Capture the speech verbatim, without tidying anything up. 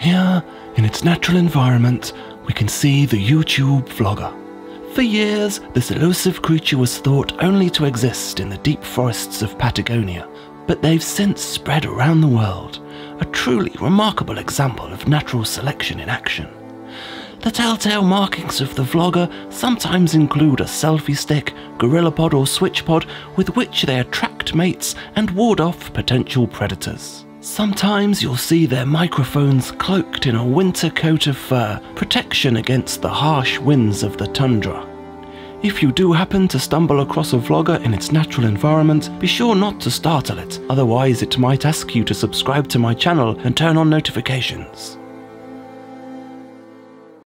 Here, in its natural environment, we can see the YouTube vlogger. For years, this elusive creature was thought only to exist in the deep forests of Patagonia, but they've since spread around the world, a truly remarkable example of natural selection in action. The telltale markings of the vlogger sometimes include a selfie stick, GorillaPod or SwitchPod with which they attract mates and ward off potential predators. Sometimes you'll see their microphones cloaked in a winter coat of fur, protection against the harsh winds of the tundra. If you do happen to stumble across a vlogger in its natural environment, be sure not to startle it, otherwise it might ask you to subscribe to my channel and turn on notifications.